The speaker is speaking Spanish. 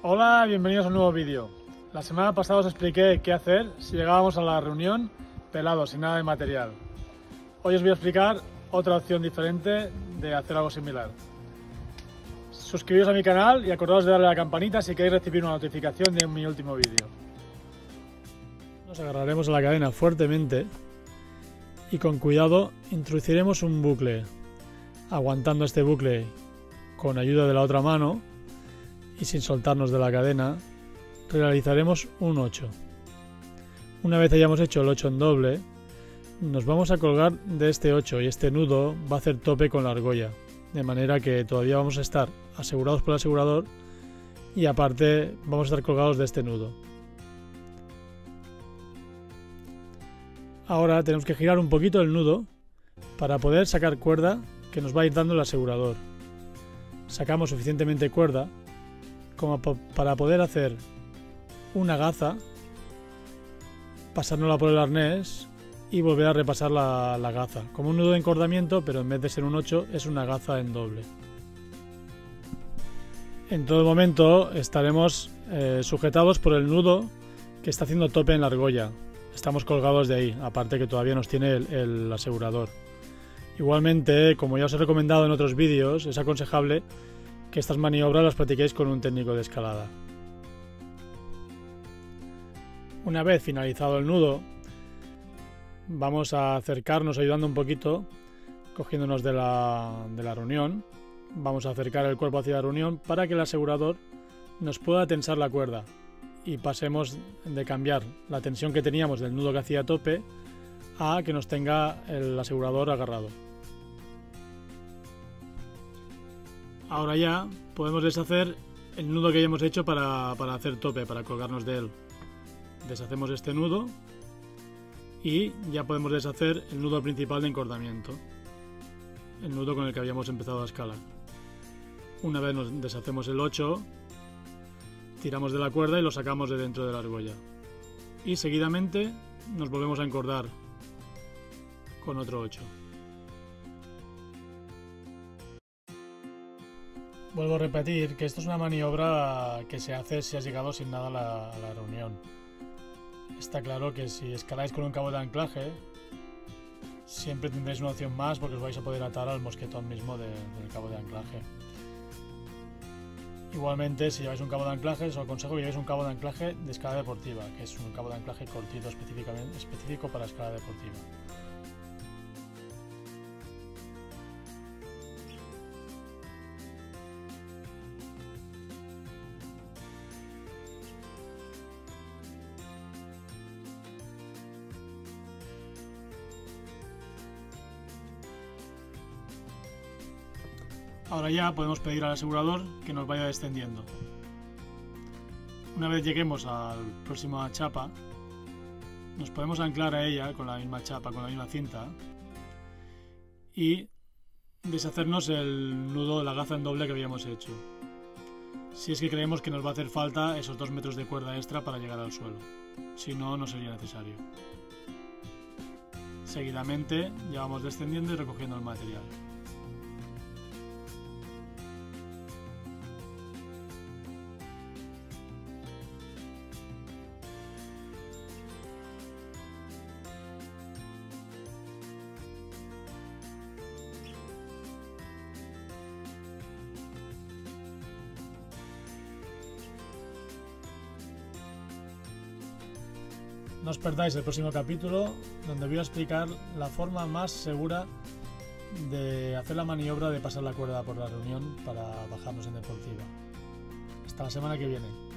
Hola, bienvenidos a un nuevo vídeo. La semana pasada os expliqué qué hacer si llegábamos a la reunión pelados, sin nada de material. Hoy os voy a explicar otra opción diferente de hacer algo similar. Suscribiros a mi canal y acordaos de darle a la campanita si queréis recibir una notificación de mi último vídeo. Nos agarraremos a la cadena fuertemente y con cuidado introduciremos un bucle, aguantando este bucle con ayuda de la otra mano y sin soltarnos de la cadena. Realizaremos un 8. Una vez hayamos hecho el 8 en doble, nos vamos a colgar de este 8 y este nudo va a hacer tope con la argolla, de manera que todavía vamos a estar asegurados por el asegurador y aparte vamos a estar colgados de este nudo. Ahora tenemos que girar un poquito el nudo para poder sacar cuerda que nos va a ir dando el asegurador. Sacamos suficientemente cuerda como para poder hacer una gaza, pasárnosla por el arnés y volver a repasar la gaza. Como un nudo de encordamiento, pero en vez de ser un 8 es una gaza en doble. En todo momento estaremos sujetados por el nudo que está haciendo tope en la argolla. Estamos colgados de ahí, aparte que todavía nos tiene el asegurador. Igualmente, como ya os he recomendado en otros vídeos, es aconsejable que estas maniobras las practiquéis con un técnico de escalada. Una vez finalizado el nudo, vamos a acercarnos ayudando un poquito, cogiéndonos de la reunión. Vamos a acercar el cuerpo hacia la reunión para que el asegurador nos pueda tensar la cuerda y pasemos de cambiar la tensión que teníamos del nudo que hacía tope a que nos tenga el asegurador agarrado. Ahora ya podemos deshacer el nudo que hayamos hecho para hacer tope, para colgarnos de él. Deshacemos este nudo y ya podemos deshacer el nudo principal de encordamiento, el nudo con el que habíamos empezado la escala. Una vez nos deshacemos el 8, tiramos de la cuerda y lo sacamos de dentro de la argolla. Y seguidamente nos volvemos a encordar con otro 8. Vuelvo a repetir que esto es una maniobra que se hace si has llegado sin nada a la reunión. Está claro que si escaláis con un cabo de anclaje siempre tendréis una opción más porque os vais a poder atar al mosquetón mismo del cabo de anclaje. Igualmente, si lleváis un cabo de anclaje, os aconsejo que llevéis un cabo de anclaje de escala deportiva, que es un cabo de anclaje cortito específico para escala deportiva. Ahora ya podemos pedir al asegurador que nos vaya descendiendo. Una vez lleguemos a la próxima chapa, nos podemos anclar a ella con la misma chapa, con la misma cinta, y deshacernos el nudo, la gaza en doble que habíamos hecho, si es que creemos que nos va a hacer falta esos 2 metros de cuerda extra para llegar al suelo. Si no, no sería necesario. Seguidamente ya vamos descendiendo y recogiendo el material. No os perdáis el próximo capítulo, donde voy a explicar la forma más segura de hacer la maniobra de pasar la cuerda por la reunión para bajarnos en deportiva. Hasta la semana que viene.